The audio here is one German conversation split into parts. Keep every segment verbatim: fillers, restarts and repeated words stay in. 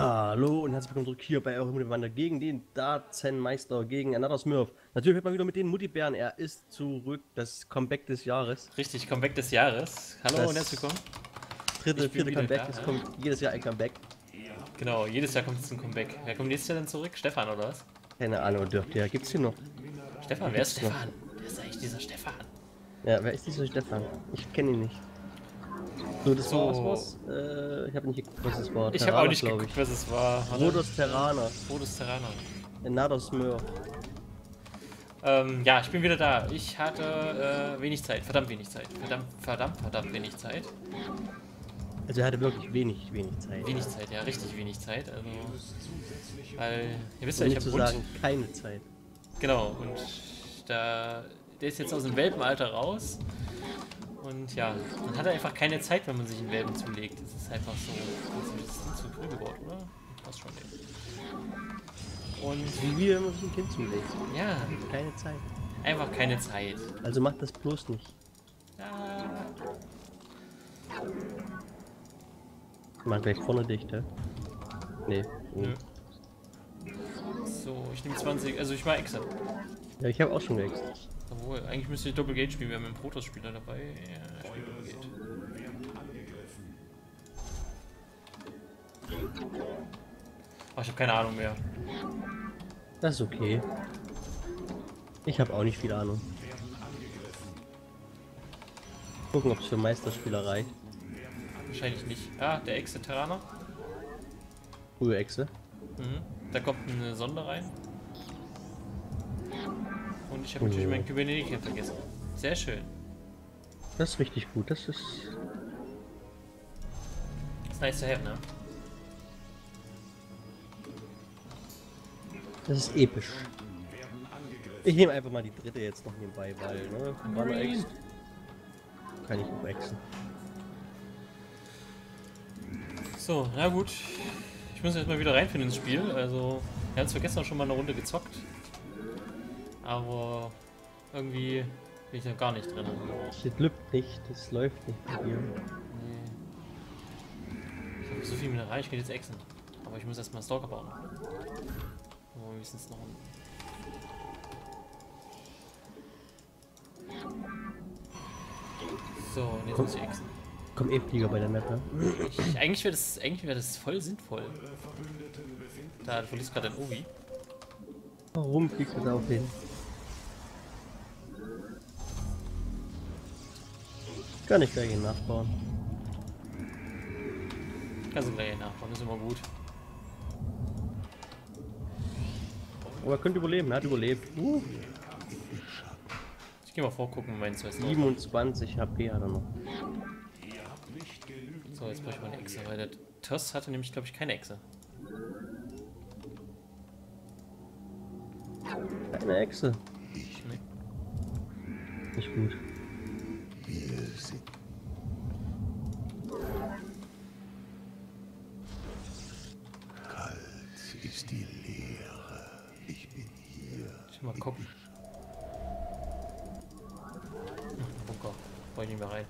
Hallo und herzlich willkommen zurück hier bei eurem Muttibaerenbande gegen den Datenmeister, gegen Another Smurf. Natürlich hört man wieder mit den Muttibären, er ist zurück, das Comeback des Jahres. Richtig, Comeback des Jahres. Hallo das und herzlich willkommen. Dritte, vierte Comeback, da, es ja. kommt jedes Jahr ein Comeback. Genau, jedes Jahr kommt es ein Comeback. Wer kommt nächstes Jahr dann zurück? Stefan oder was? Keine Ahnung, dürfte ja. Gibt's hier noch? Stefan, wer ist Stefan? Wer ist eigentlich dieser Stefan? Ja, wer ist dieser Stefan? Ich kenne ihn nicht. So, das war oh. was, was? Äh, ich habe nicht geguckt, was es war. Ich habe auch nicht geguckt, ich. was es war. Rhodos Terraner. Rhodos Terraner. Another Smurf. Ähm, ja, ich bin wieder da. Ich hatte äh, wenig Zeit. Verdammt wenig Zeit. Verdammt, verdammt, verdammt wenig Zeit. Also, er hatte wirklich wenig, wenig Zeit. Wenig ja. Zeit, ja, richtig wenig Zeit. Also, weil, ihr wisst ja, ich habe sagen, keine Zeit. Genau, und da, der ist jetzt aus dem Welpenalter raus. Und ja, man hat einfach keine Zeit, wenn man sich einen Welpen zulegt. Das ist einfach so. Das ist ein bisschen zu früh gebaut, oder? Passt schon, ey. Und wie wir immer sich ein Kind zulegen. Ja. Keine Zeit. Einfach keine Zeit. Also macht das bloß nicht. Ja. Mach gleich vorne dicht, hä? Nee. Nö. So, ich nehme zwanzig. Also ich mache extra. Ja, ich habe auch schon gewechselt. Obwohl, eigentlich müsste ich Double Gate spielen, wir haben einen Protoss-Spieler dabei. Ja, ich spiele Double Gate. Oh, ich habe keine Ahnung mehr. Das ist okay. Ich habe auch nicht viel Ahnung. Gucken, ob es für Meisterspieler reicht. Wahrscheinlich nicht. Ah, der Echse-Terraner. Frühe Echse. Mhm. Da kommt eine Sonde rein. Und ich habe natürlich meinen Kubernetes vergessen. Sehr schön. Das ist richtig gut, das ist... Das ist nice to have, ne? Das ist episch. Ich nehme einfach mal die dritte jetzt noch nebenbei, weil, ne? Marine. Kann ich überexen. So, na gut. Ich muss jetzt mal wieder reinfinden ins Spiel, also... Wir haben es gestern schon mal eine Runde gezockt. Aber irgendwie bin ich da gar nicht drin. Es lübt nicht, es läuft nicht bei dir. Nee. Ich habe so viel mit rein, ich kann jetzt exen. Aber ich muss erstmal Stalker bauen. Aber wir müssen es noch. So, und jetzt komm, muss ich exen. Komm eben Flieger bei der Map, ne? Ich, eigentlich wäre das, wär das voll sinnvoll. Da, du verlierst gerade ein Ovi. Warum fliegt er da auf hin? Kann ich gleich ihn nachbauen. Kannst du gleich ihn nachbauen, ist immer gut. Aber er könnte überleben, er hat überlebt. Uh. Ich geh mal vorgucken, wenn es was siebenundzwanzig H P hat er noch. So, jetzt brauche ich mal eine Echse, weil der Toss hatte nämlich, glaube ich, keine Echse. Keine Echse. Nicht gut. Kalt ist die Leere. Ich bin hier. Ich mal gucken. Bunker. Brauche ich nicht mehr rein.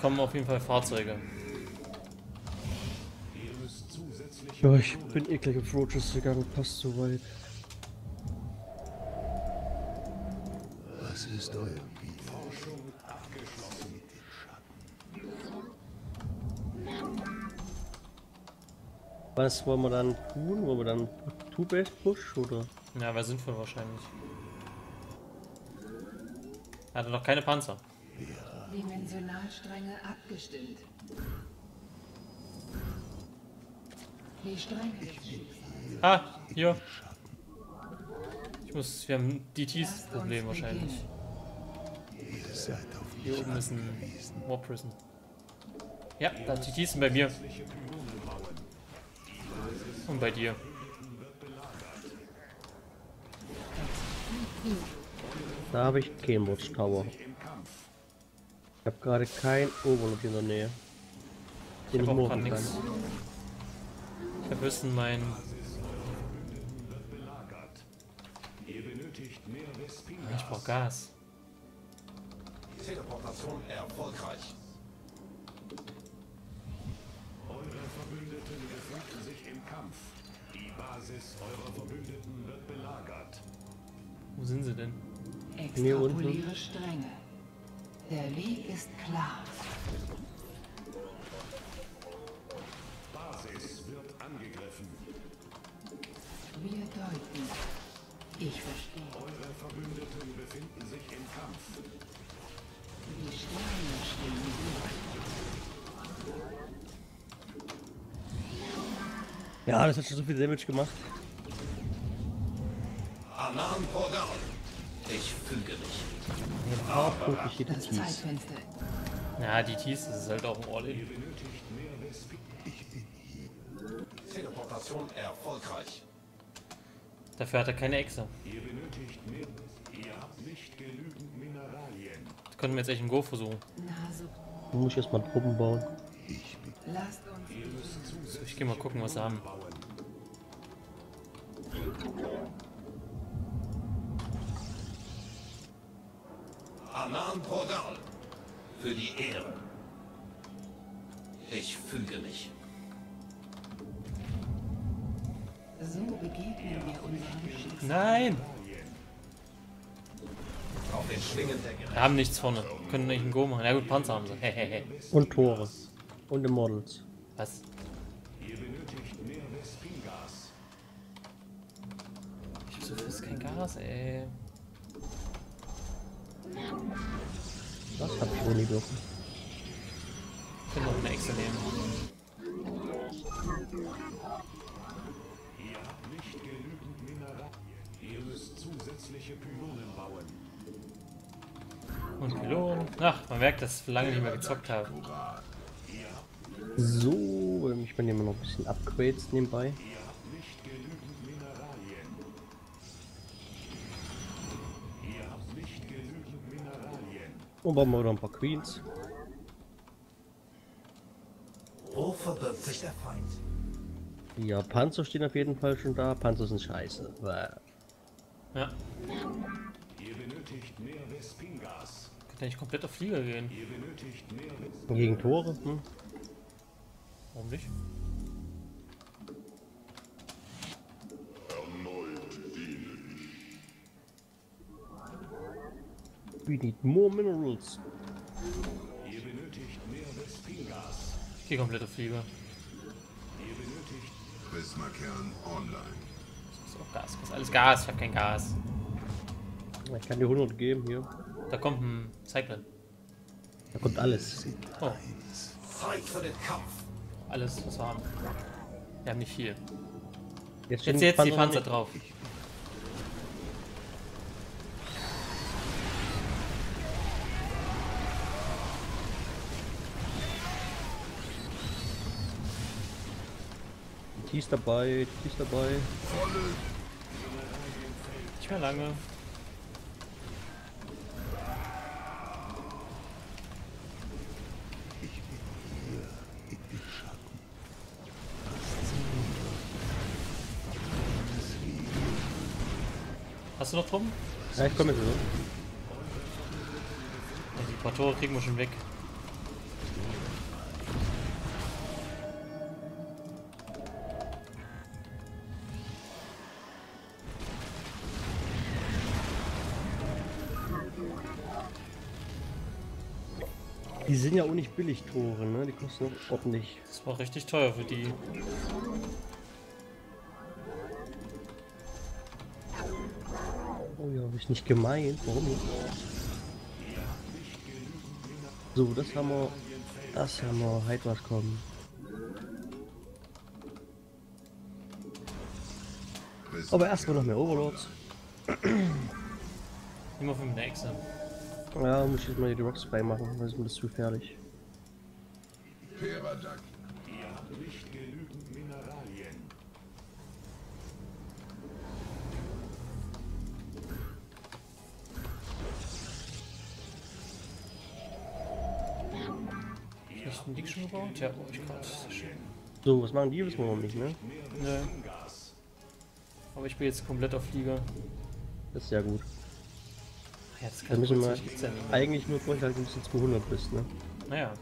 Kommen auf jeden Fall Fahrzeuge. Ja, ich bin eh gleich auf Roaches gegangen. Passt so weit. Das ist euer Bier. Forschung abgeschlossen. Was wollen wir dann tun? Wollen wir dann Two-Base Push oder? Ja, wäre sinnvoll wahrscheinlich. Er hatte noch keine Panzer. Ja. Dimensionalstränge abgestimmt. Die Stränge. Ah, hier. Ich muss, wir haben D Ts-Problem wahrscheinlich. Hier oben ist ein War Prison. Ja, da D Ts sind bei mir. Und bei dir. Da habe ich Cambridge Tower. Ich habe gerade kein Overlord in der Nähe. Den ich habe auch gerade nichts. Ich habe höchstens mein... Ich brauch Gas. Teleportation erfolgreich. Eure Eure Verbündeten befinden sich im Kampf. Die Basis eurer Verbündeten wird belagert. Wo sind sie denn? Extrapoliere Stränge. Der Weg ist klar. Basis wird angegriffen. Wir deuten. Ich verstehe. Eure Verbündeten befinden sich im Kampf. Die Sterne stehen hier. Ja, das hat schon so viel Damage gemacht. Alarm vor Down. Ich füge mich. Ja, auch die das Zeitfenster. Ja, die Tees, das ist halt auch ein All-In. Ihr benötigt mehr Respekt. Ich bin hier. Teleportation erfolgreich. Dafür hat er keine Echse. Ihr benötigt mehr. Ihr habt nicht genügend Mineralien. Das könnten wir jetzt echt im Go versuchen. Na, so. Da muss ich erstmal Truppen bauen. Ich bin. Lasst uns. Ihr müsst zusätzlich. Ich geh mal gucken, was wir haben. Alarm Portal. Für die Ehre. Ich füge mich. So begegnen wir unserem Schicksal. Nein! Wir haben nichts vorne. Wir können nicht einen Go machen. Na gut, Panzer haben sie. Hey, hey, hey. Und Tore. Und Immortals. Was? Ihr benötigt mehr Vespingas. Ich hab so fast kein Gas, ey. Das hab ich wohl nie dürfen. Ich kann noch eine Echse nehmen. Ihr müsst zusätzliche Pylonen bauen. Und Pylonen. Ach, man merkt, dass wir lange nicht mehr gezockt haben. So, ich bin immer noch ein bisschen Upgrades nebenbei. Ihr habt nicht genügend Mineralien. Ihr habt nicht genügend Mineralien. Und bauen wir wieder ein paar Queens. Wo verbirgt sich der Feind? Ja, Panzer stehen auf jeden Fall schon da. Panzer sind scheiße. Ja. Ihr benötigt mehr Vespingas. Könnte eigentlich komplett auf Flieger gehen. Ihr benötigt mehr Vespingas. Gegen Tore? Hm? Warum nicht? Erneut diene ich. We need more minerals. Ihr benötigt mehr Vespingas. Ich gehe komplett auf Flieger. Ihr benötigt Prismakern online. Auch Gas, kostet alles Gas, ich habe kein Gas. Ich kann dir hundert geben hier. Da kommt ein Cyclone. Da kommt alles. Oh. Zeit für den Kampf. Alles, was wir haben. Wir haben nicht viel. Jetzt sind jetzt die Panzer drauf. Die ist dabei, die ist dabei. Nicht mehr lange. Ich bin hier in den Schatten. Hast du noch Truppen? Ja, ich komme jetzt so. Ja, die paar Tore kriegen wir schon weg. Die sind ja auch nicht billig Tore, ne? Die kosten auch ordentlich. Das war richtig teuer für die. Oh ja, habe ich nicht gemeint. Warum nicht? So, das haben wir. Das haben wir. Halt was kommen. Aber erstmal noch mehr Overlords. Immer vom nächsten. Ja, muss ich jetzt mal die Rocks frei machen, weil es mir das zu gefährlich. Ihr habt nicht genügend Mineralien. Hab ich einen Dick schon gebaut? Ja, brauche ich gerade. So, was machen die? Wissen wir noch nicht, ne? Nö. Aber ich bin jetzt komplett auf Flieger. Das ist ja gut. Jetzt kann müssen wir eigentlich nur durchhalten, bis du zweihundert bist, ne? Naja.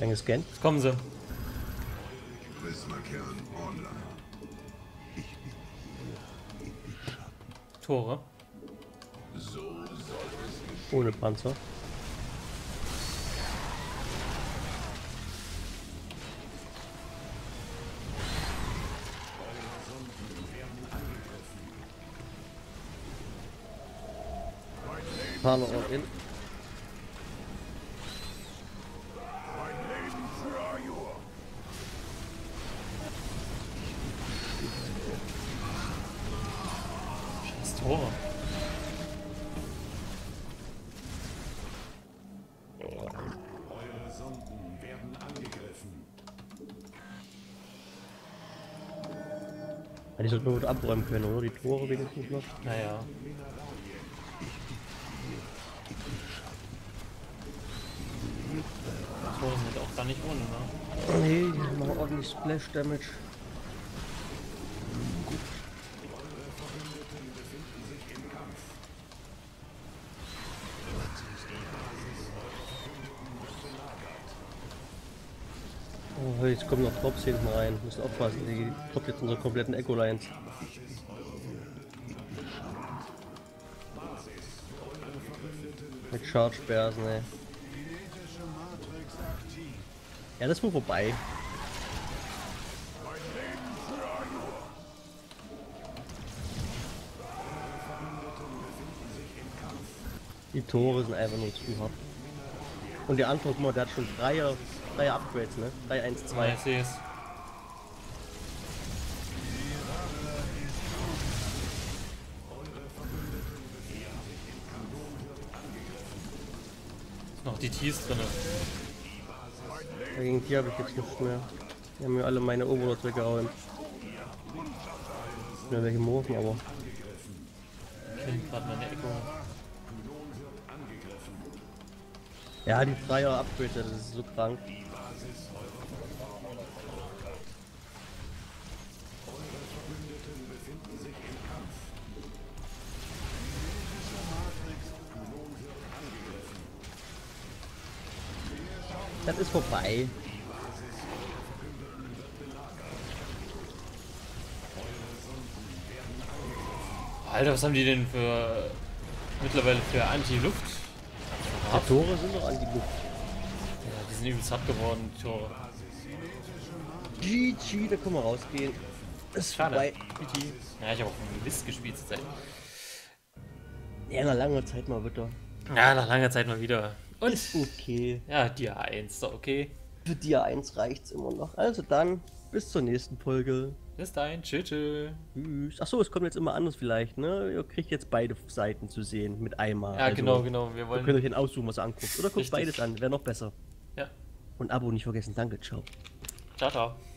Länge scannen. Jetzt kommen sie. Tore. Ohne Panzer. Panzer in. Ja, die sollten wir gut abräumen können, oder? Die Tore wenigstens noch. Naja. Die Tore sind auch gar nicht ohne, ne? Nee, die haben noch ordentlich Splash Damage. Oh, jetzt kommen noch Drops hinten rein. Wir müssen aufpassen, die droppt jetzt unsere kompletten Echo-Lines. Mit Charge-Bärsen, ey. Ja, das ist wohl vorbei. Die Tore sind einfach nur zu hart. Und der Antwort, der hat schon drei Drei Upgrades, ne? drei eins zwei. Ja, ich sehe es. Noch die Ts drin. Gegen die habe ich jetzt nichts mehr. Die haben mir alle meine Overlords weggehauen. Ja, welche Morgen, aber. Ich kenne gerade meine Echo. Ja, die Dreier Upgrade, das ist so krank. Das ist vorbei. Alter, was haben die denn für mittlerweile für Anti-Luft? Die Tore sind doch angeguckt. Ja, die sind übelst hart geworden, die Tore. G G, da können wir rausgehen. Ist schade. Vorbei. G G. Ja, ich habe auch einen Mist gespielt zur Zeit. Ja, nach langer Zeit mal wieder. Ja, nach langer Zeit mal wieder. Und? Ist okay. Ja, Dia eins, doch okay. Für Dia eins reicht's immer noch. Also dann, bis zur nächsten Folge. Bis dahin, tschüss. Tschüss. Achso, es kommt jetzt immer anders vielleicht, ne? Ihr kriegt jetzt beide Seiten zu sehen mit einmal. Ja, also, genau, genau. Wir wollen... Ihr könnt euch den aussuchen, was ihr anguckt. Oder guckt beides an, wäre noch besser. Ja. Und Abo nicht vergessen. Danke, ciao. Ciao, ciao.